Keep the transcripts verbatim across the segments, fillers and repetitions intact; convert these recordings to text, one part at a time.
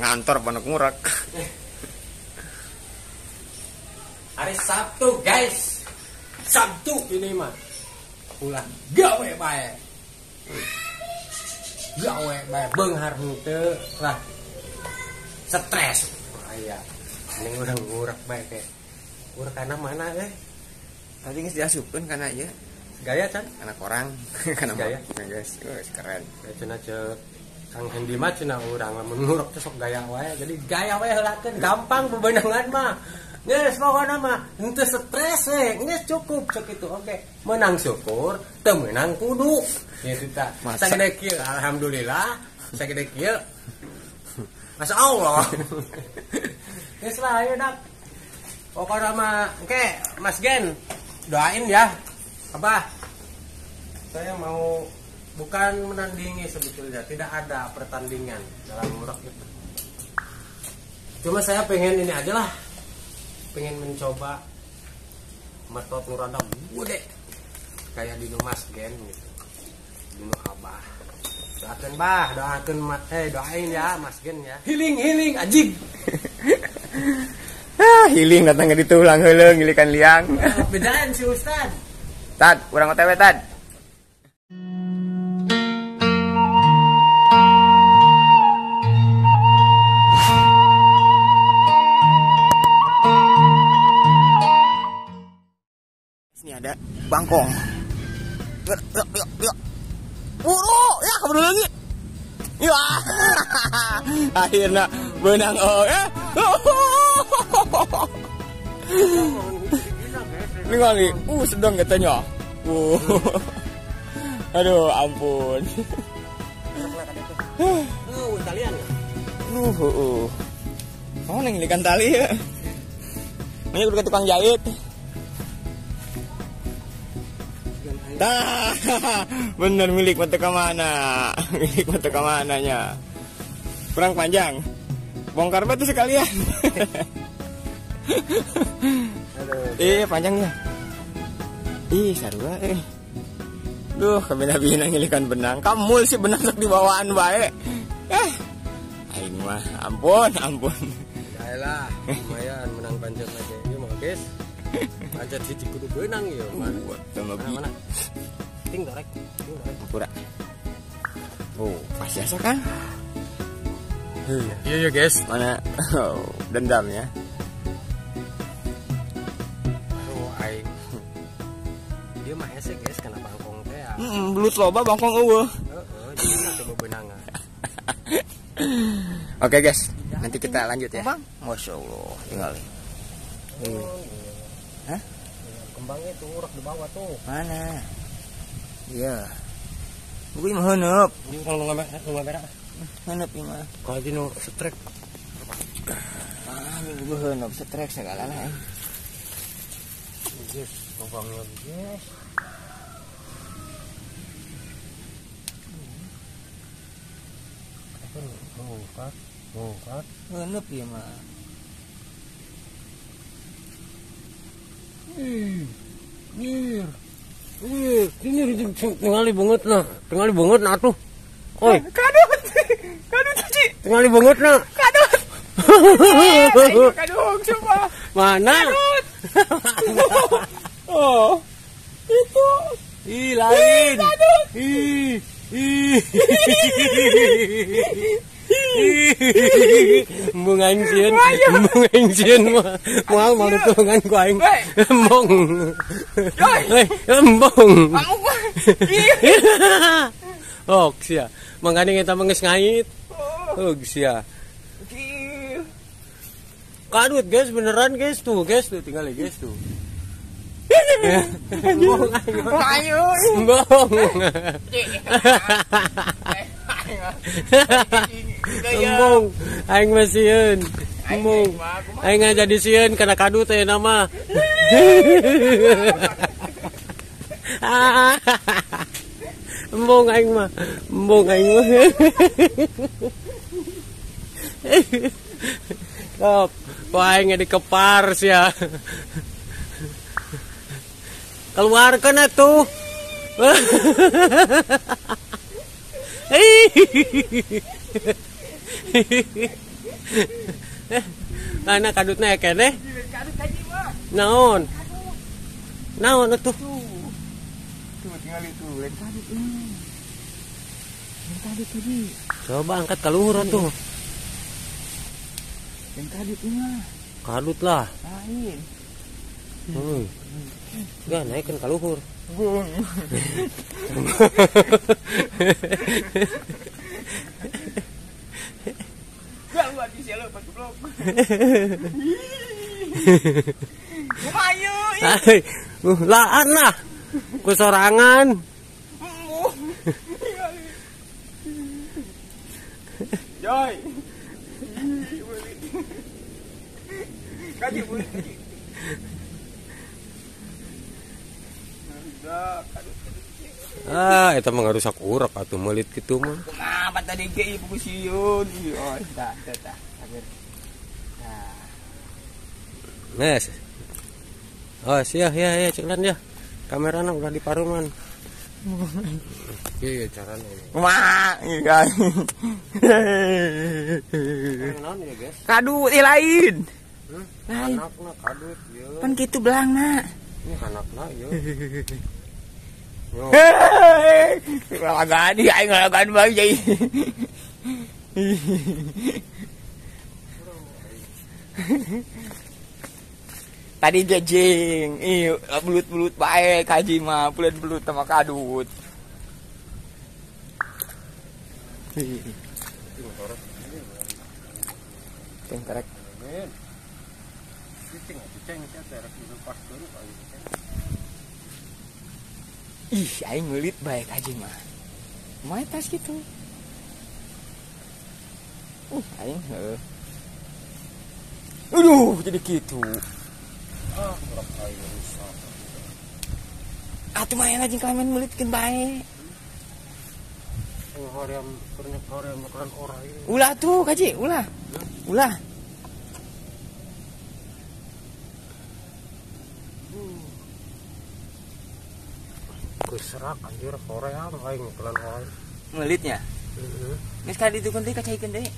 ngantor panak ngurak. Hari Sabtu guys, Sabtu ini mah pulang gawe bae, gawe bae benghar henteu lah, stres bahaya. Ini orang ngurak bae teh, ngurak kana mana teh? Tadi geus diasupkeun kana ieu. Gaya kan? Anak orang, kana gaya, guys, keren. Cenah ceuk Kang Hendi mah cenah urang lamun ngurak teh sok gaya wae, jadi gaya wae heulakeun gampang bebenangan mah. Nges pokoknya mah, itu stres weh, nges cukup, cek itu, oke okay. Menang syukur, temenang kudu ya kita, sakit dekil, alhamdulillah sakit dekil masya Allah. Nges lah, ayo dak pokoknya mah, oke, okay, Mas Gen doain ya, apa saya mau, bukan menandingi sebetulnya, tidak ada pertandingan dalam ngurak itu, cuma saya pengen ini aja lah, pengen mencoba metot nurada gede kayak di Mas Gen gitu. Dino Abah. Doakan bah, doakan mat eh doain ya Mas Gen ya. Healing healing anjing. Ah, healing datang ke ditulang heuleung ngilikan liang. Bedaan si Ustad. Tad, urang O T W tad. Ada bangkong. Yuk, yuk, yuk, yuk. Buru, ya keburu lagi. Ya. Akhirnya benang oh. Eh. Ini kali. Uh, sedang katanya. Uh. Aduh, ampun. Uh, talian. Uh, uh. Oh, neng likan tali. Ini udah tukang jahit. Nah, bener milik mata kemana, milik mata kemananya, kurang panjang, bongkar batu sekalian. Eh panjangnya, ih sarua eh, duh kebina-bina ngilikan benang, kamul sih benang sok dibawaan baik, eh, ini mah, ampun ampun. Yaelah, lumayan menang panjang aja, yuk guys. Aja di kudu benang ya, mana mana ting dorek ting dorek pura oh pas biasa kan iya iya guys mana oh, dendam ya oh aing dia mah hese guys kena bangkong teh ya mm, belut loba bangkong eueuh heeh jadi mah teu bebenangan. Oke guys ya, nanti kita lanjut ya bang. Masya Allah tinggal ini hmm. Hah? Kembangnya tuh urak di bawah tuh. Mana? Iya. Gue mah heuneup. Ini kalau nggak nggak berak. Heuneup ini mah. Kalau di nu setrek. Ah, ini gue heuneup setrek segala lah. Yes, kembangnya yes. Oh, kat, oh kat. Heuneup ya mah. Ih, ih, ih, ini tingali banget nah, tingali banget nah tuh, oi, kadut, kadut cuci, tingali banget nah, kadut, kadut coba, mana, kadut, oh, itu, ih lain, kadut, ih, ih, Mung aingcieun, mung aingcieun mah moal malutungan ku aing. Embong. Hei, embong. Oh, sia. Mangane eta mah geus ngait. Oh, sia. Kadut guys, beneran guys tuh, guys tuh tinggal guys tuh. Embong. Ayo. Embong. Embung, aing mah sieun. Embung, aing aja di sieun karena kadut teh nama. Embung aing mah, embung aing mah. Top, aing dikepar sia. Keluarkeun atuh. Hehehe. Nah, kadutnya ya kene. Naon? Naon atuh? Cuma tinggal itu, lain tadi. Lain tadi tadi. Coba angkat ke luhur atuh. Lain tadi mah. Kadut lah. Lain. Heuh. Udah naikkan ke luhur. Bung. Laan lah kusorangan. Joy. Kaji buli. Ah, itu mah ngarusak urap atuh meulit kitu mah. Kumaha bata dege ieu pusieun. Oh, tah tah. Nah. Oh, siah ya ya ceklan ya. Kamerana udah di paruman. Iya, caranya. Kumaha ieu guys. Naon ya, guys? Kadut ieu lain. Lain. Anakna kadut ieu. Pan kitu belangna. Ini anakna ieu. Hei, ngalagan dia, ngalagan bayi. Tadi jejing, i belut-belut baik kaji mah, belut-belut sama kadut. Tengterek. Cicing, cicing, tengterek itu pas baru kali. Ih, aing ngulit baik aja mah. Main tas gitu. Uh, aing heuh. Aduh, jadi gitu. Ah, kurang aing rusak. Atuh main aja kelamin ngulitkeun bae. Oh, hoream pernah hoream makanan orang ini. Ulah tuh, kaji, ulah. Ulah. Serak anjir Korea aing pelan aing. Ngelitnya. Heeh. Geus ka ditu deui kacaikeun deui.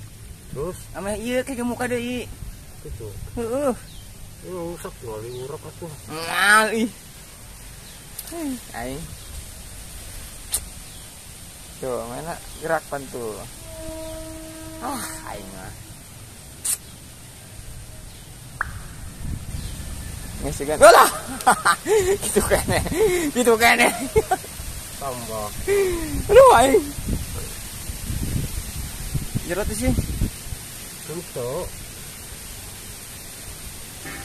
Terus ameh ieu ke muka deui. Kitu. Heeh. Oh, sok diuli urap atuh. Nah, ih. Aing. Tuh, mana gerak pantul. Ah, aing mah. Ngesegan. Alah. Gitu kene. Gitu kene. Tambah. Aduh aing. Jerot sih. Tuh.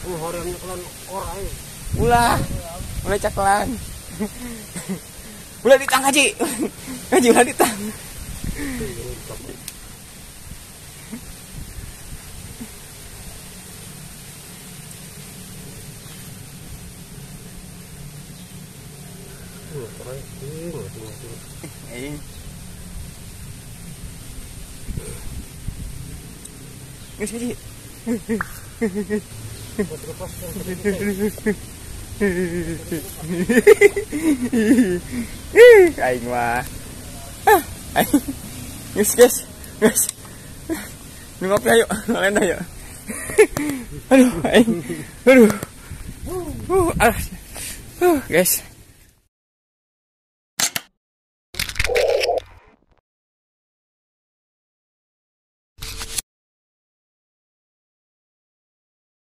Uh, horeamnya kelan or aing. Ulah. Ulah caklan. Ulah ditang haji. Haji ulah ditang. Nggak sih, aing mah. Ah, aing. Guys, guys, guys. Ini ngopi ayo, lain ayo. Aduh, aing. Aduh. Uh, guys.